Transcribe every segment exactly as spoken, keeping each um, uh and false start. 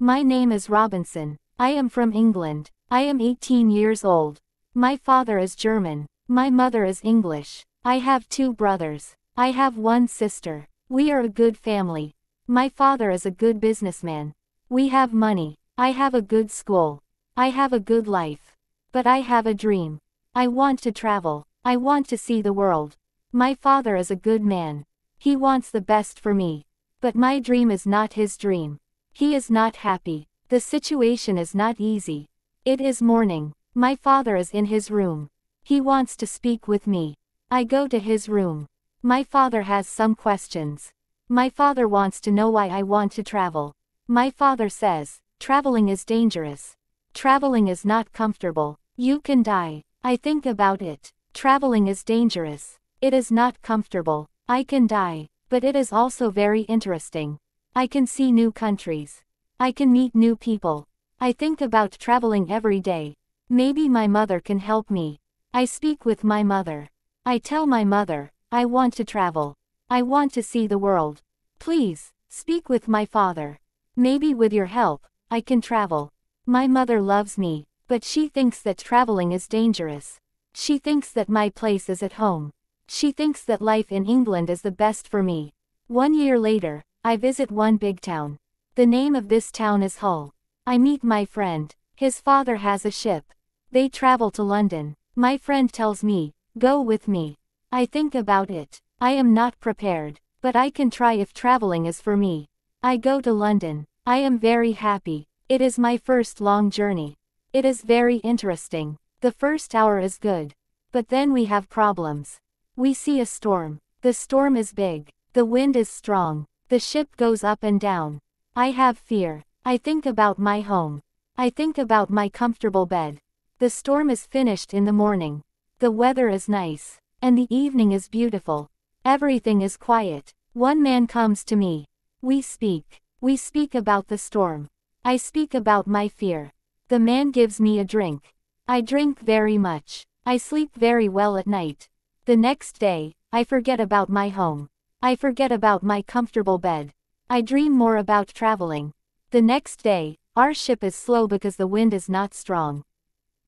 My name is Robinson. I am from England. I am eighteen years old. My father is German. My mother is English. I have two brothers. I have one sister. We are a good family. My father is a good businessman. We have money. I have a good school. I have a good life. But I have a dream. I want to travel. I want to see the world. My father is a good man. He wants the best for me. But my dream is not his dream. He is not happy. The situation is not easy. It is morning. My father is in his room. He wants to speak with me. I go to his room. My father has some questions. My father wants to know why I want to travel. My father says, traveling is dangerous. Traveling is not comfortable. You can die. I think about it. Traveling is dangerous. It is not comfortable. I can die. But it is also very interesting. I can see new countries. I can meet new people. I think about traveling every day. Maybe my mother can help me. I speak with my mother. I tell my mother, I want to travel. I want to see the world. Please, speak with my father. Maybe with your help, I can travel. My mother loves me, but she thinks that traveling is dangerous. She thinks that my place is at home. She thinks that life in England is the best for me. One year later, I visit one big town. The name of this town is Hull. I meet my friend. His father has a ship. They travel to London. My friend tells me, go with me. I think about it. I am not prepared, but I can try if traveling is for me. I go to London. I am very happy. It is my first long journey. It is very interesting. The first hour is good. But then we have problems. We see a storm. The storm is big. The wind is strong. The ship goes up and down. I have fear. I think about my home. I think about my comfortable bed. The storm is finished in the morning. The weather is nice. And the evening is beautiful. Everything is quiet. One man comes to me. We speak. We speak about the storm. I speak about my fear. The man gives me a drink. I drink very much. I sleep very well at night. The next day, I forget about my home. I forget about my comfortable bed. I dream more about traveling. The next day, our ship is slow because the wind is not strong.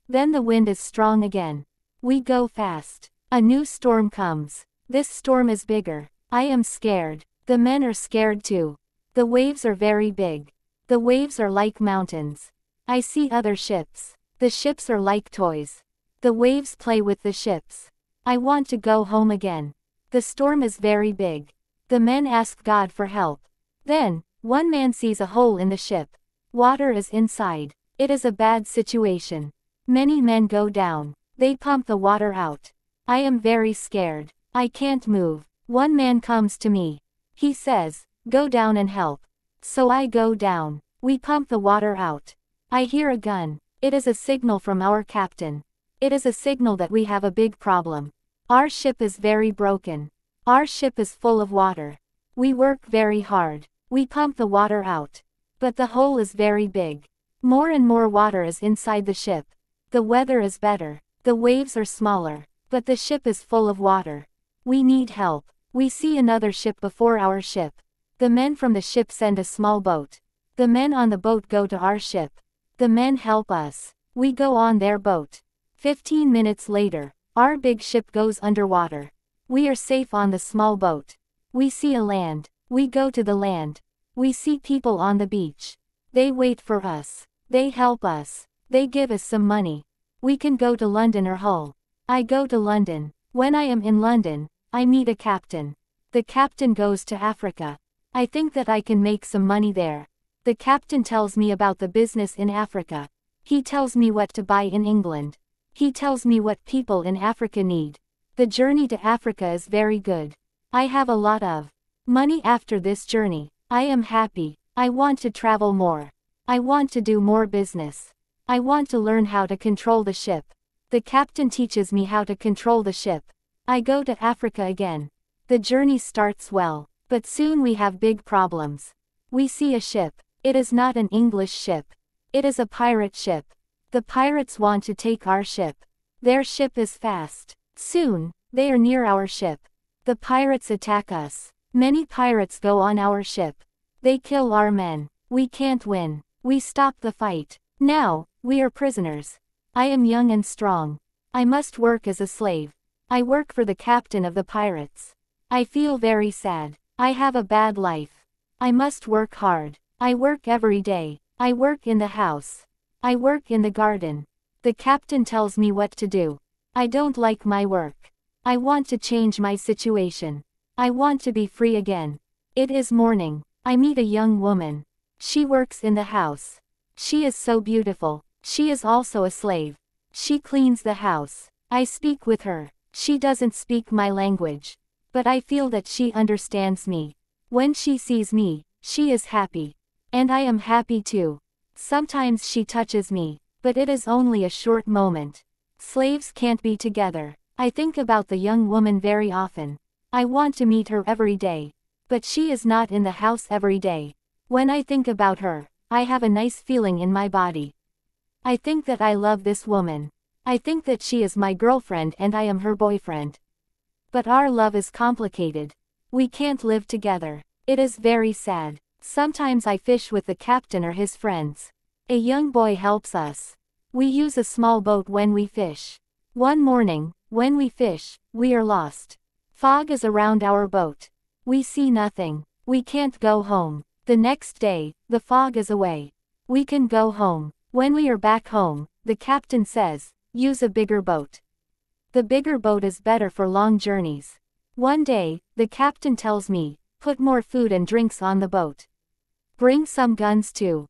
Then the wind is strong again. We go fast. A new storm comes. This storm is bigger. I am scared. The men are scared too. The waves are very big. The waves are like mountains. I see other ships. The ships are like toys. The waves play with the ships. I want to go home again. The storm is very big. The men ask God for help. Then, one man sees a hole in the ship. Water is inside. It is a bad situation. Many men go down. They pump the water out. I am very scared. I can't move. One man comes to me. He says, go down and help. So I go down. We pump the water out. I hear a gun. It is a signal from our captain. It is a signal that we have a big problem. Our ship is very broken. Our ship is full of water. We work very hard. We pump the water out. But the hole is very big. More and more water is inside the ship. The weather is better. The waves are smaller. But the ship is full of water. We need help. We see another ship before our ship. The men from the ship send a small boat. The men on the boat go to our ship. The men help us. We go on their boat. Fifteen minutes later, our big ship goes underwater. We are safe on the small boat. We see a land. We go to the land. We see people on the beach. They wait for us. They help us. They give us some money. We can go to London or Hull. I go to London. When I am in London, I meet a captain. The captain goes to Africa. I think that I can make some money there. The captain tells me about the business in Africa. He tells me what to buy in England. He tells me what people in Africa need. The journey to Africa is very good. I have a lot of money after this journey. I am happy. I want to travel more. I want to do more business. I want to learn how to control the ship. The captain teaches me how to control the ship. I go to Africa again. The journey starts well. But soon we have big problems. We see a ship. It is not an English ship. It is a pirate ship. The pirates want to take our ship. Their ship is fast. Soon, they are near our ship. The pirates attack us. Many pirates go on our ship. They kill our men. We can't win. We stop the fight. Now, we are prisoners. I am young and strong. I must work as a slave. I work for the captain of the pirates. I feel very sad. I have a bad life. I must work hard. I work every day. I work in the house. I work in the garden. The captain tells me what to do. I don't like my work. I want to change my situation. I want to be free again. It is morning. I meet a young woman. She works in the house. She is so beautiful. She is also a slave. She cleans the house. I speak with her. She doesn't speak my language. But I feel that she understands me. When she sees me, she is happy. And I am happy too. Sometimes she touches me, but it is only a short moment. Slaves can't be together. I think about the young woman very often. I want to meet her every day. But she is not in the house every day. When I think about her, I have a nice feeling in my body. I think that I love this woman. I think that she is my girlfriend and I am her boyfriend. But our love is complicated. We can't live together. It is very sad. Sometimes I fish with the captain or his friends. A young boy helps us. We use a small boat when we fish. One morning, when we fish, we are lost. Fog is around our boat. We see nothing. We can't go home. The next day, the fog is away. We can go home. When we are back home, the captain says, use a bigger boat. The bigger boat is better for long journeys. One day, the captain tells me, put more food and drinks on the boat. Bring some guns too.